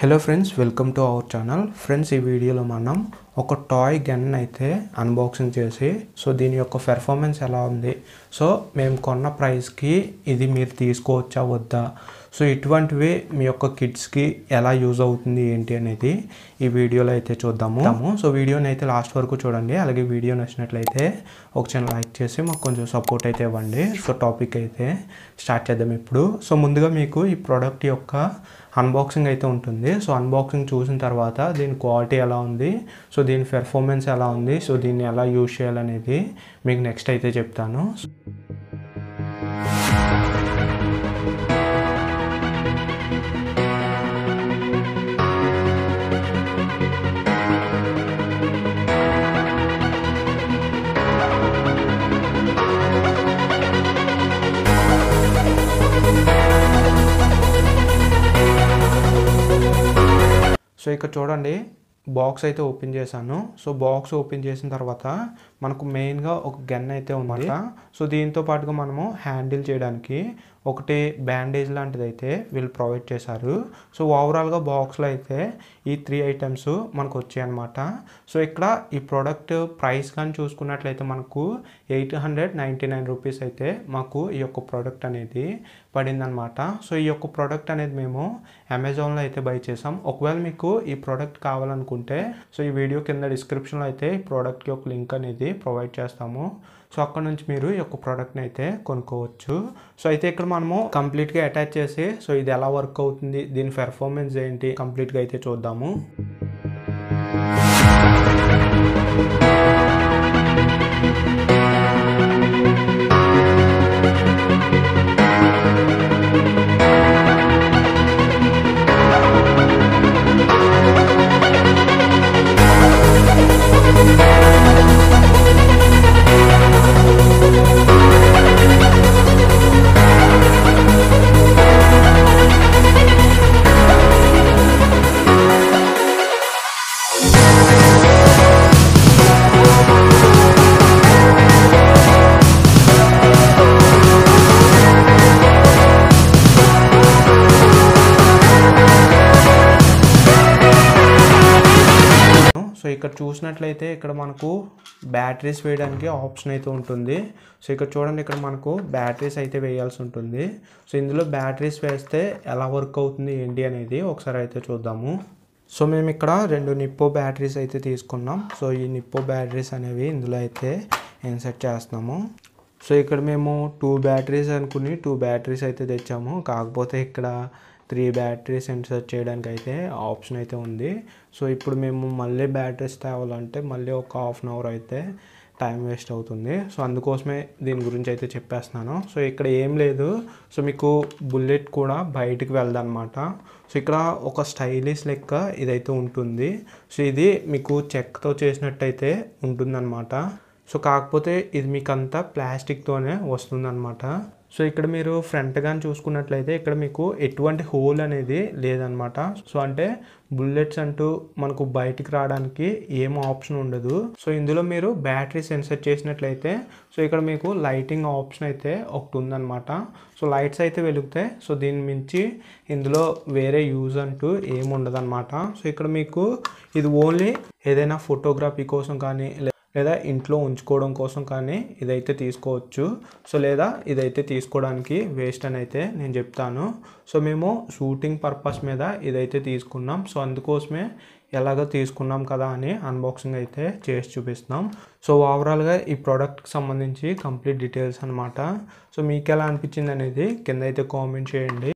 Hello friends welcome to our channel friends ई video मनम ఒక టాయ్ గన్ అయితే అన్బాక్సింగ్ చేసి సో దీని యొక్క పెర్ఫార్మెన్స్ ఎలా ఉంది సో మేము కొన్న ప్రైస్ కి ఇది మీరు తీసుకోవచ్చా వద్దా సో ఇటువంటివి మీ యొక్క కిడ్స్ కి ఎలా యూస్ అవుతుంది ఏంటి అనేది ఈ వీడియోలో అయితే చూద్దాము సో వీడియోని అయితే లాస్ట్ వరకు చూడండి అలాగే వీడియో నచ్చినట్లయితే ఒక ఛానల్ లైక్ చేసి మాకు కొంచెం సపోర్ట్ అయితే ఇవ్వండి సో టాపిక్ అయితే స్టార్ట్ చేద్దాం ఇప్పుడు సో ముందుగా మీకు ఈ ప్రొడక్ట్ యొక్క అన్బాక్సింగ్ అయితే ఉంటుంది సో అన్బాక్సింగ్ చూసిన తర్వాత దీని క్వాలిటీ ఎలా ఉంది సో दीन परफॉर्मेंस एला उंदी सो दीन एला यूज चेयालनेदी मीकु नेक्स्ट अयिते चेप्तानु सो इक चूडंडी బాక్స్ అయితే ఓపెన్ చేశాను సో బాక్స్ ఓపెన్ చేసిన తర్వాత మనకు మెయిన్ గా ఒక గన్ అయితే ఉందట సో దీంతో పాటుగా మనము హ్యాండిల్ చేయడానికి ఒకటే బ్యాండేజ్ లాంటిది అయితే వీళ్ళు ప్రొవైడ్ చేశారు సో ఓవరాల్ గా బాక్స్ లో అయితే ఈ 3 ఐటమ్స్ మనకు వచ్చాయి అన్నమాట సో ఇక్కడ ఈ ప్రొడక్ట్ ప్రైస్ గాని చూసుకున్నట్లయితే మనకు 899 రూపాయస్ అయితే మాకు ఈ యొక్క ప్రొడక్ట్ అనేది పడింది అన్నమాట సో ఈ యొక్క ప్రొడక్ట్ అనేది మేము Amazon లో అయితే బై చేసాం ఒకవేళ మీకు ఈ ప్రొడక్ట్ కావాలనుకుంటే సో ఈ వీడియో కింద డిస్క్రిప్షన్ లో అయితే ఈ ప్రొడక్ట్ కి ఒక లింక్ అనేది ప్రొవైడ్ చేస్తాము సో అక్కడ నుంచి మీరు ఈ యొక్క ప్రొడక్ట్ ని అయితే కొనుకోవచ్చు సో అయితే ఇక్కడ మనము కంప్లీట్ గా అటాచ్ చేసి సో ఇది ఎలా వర్క్ అవుతుంది దీని పెర్ఫార్మెన్స్ ఏంటి కంప్లీట్ గా అయితే చూద్దాము సో ఇక్కడ చూసినట్లయితే ఇక్కడ మనకు బ్యాటరీస్ వేయడానికి ఆప్షన్ అయితే ఉంటుంది సో ఇక్కడ చూడండి ఇక్కడ మనకు బ్యాటరీస్ అయితే వేయాల్సి ఉంటుంది సో ఇందులో బ్యాటరీస్ వేస్తే ఎలా వర్క్ అవుతుంది ఏంటి అనేది ఒకసారి అయితే చూద్దాము సో మేము ఇక్కడ 2 నిప్పో బ్యాటరీస్ అయితే తీసుకున్నాం సో ఈ నిప్పో బ్యాటరీస్ అనేవి ఇందులో అయితే ఇన్సర్ట్ చేస్తాము సో ఇక్కడ మేము 2 బ్యాటరీస్ అనుకుని 2 బ్యాటరీస్ అయితే తెచ్చాము కాకపోతే ఇక్కడ 3 బ్యాటరీస్ ఇన్సర్ట్ చేయడానికి అయితే ఆప్షన్ అయితే ఉంది సో ఇప్పుడు మేము మళ్ళీ బ్యాటరీస్ తేవాలంటే మళ్ళీ ఒక హాఫ్ అన్ అవర్ అయితే టైం వేస్ట్ అవుతుంది సో అందుకోసమే దీని గురించి అయితే చెప్పేస్తున్నాను సో ఇక్కడ ఏం లేదు సో మీకు బుల్లెట్ కూడా బయటికి వెళ్దన్నమాట సో ఇక్కడ ఒక స్టైలిష్ లెక్క ఇదైతే ఉంటుంది సో ఇది మీకు చెక్కతో చేసినట్టయితే ఉంటుందన్నమాట సో కాకపోతే ఇది మీకు అంతా ప్లాస్టిక్ తోనే వస్తుందన్నమాట సో ఇక్కడ మీరు ఫ్రంట్ గాని చూసుకున్నట్లయితే ఇక్కడ మీకు ఎటువంటి హోల్ అనేది లేదన్నమాట సో అంటే బుల్లెట్స్ అంటూ మనకు బయటికి రావడానికి ఏం ఆప్షన్ ఉండదు సో ఇందులో మీరు బ్యాటరీస్ ఇన్సర్ట్ చేసినట్లయితే సో ఇక్కడ మీకు లైటింగ్ ఆప్షన్ అయితే ఒకటి ఉందన్నమాట సో లైట్స్ అయితే వెలుగుతాయి సో దీని మించి ఇందులో వేరే యూజ్ అంటూ ఏం ఉండదన్నమాట సో ఇక్కడ మీకు ఇది ఓన్లీ ఏదైనా ఫోటోగ్రఫీ కోసం కానీ లేదా ఇంట్లో ఉంచుకోవడం కోసం కానీ ఇదైతే తీసుకోవచ్చు సో లేదా ఇదైతే తీసుకోవడానికి వేస్ట్ అని అయితే నేను చెప్తాను సో మేము షూటింగ్ పర్పస్ మీద ఇదైతే తీసుకున్నాం సో అందుకోసమే ఎలాగో తీసుకున్నాం కదా అని అన్బాక్సింగ్ అయితే చేసి చూపిస్తాం సో ఓవరాల్ గా ఈ ప్రొడక్ట్ కి సంబంధించి కంప్లీట్ డీటెయిల్స్ అన్నమాట సో మీకు ఎలా అనిపించింది అనేది కింద అయితే కామెంట్ చేయండి।